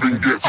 even get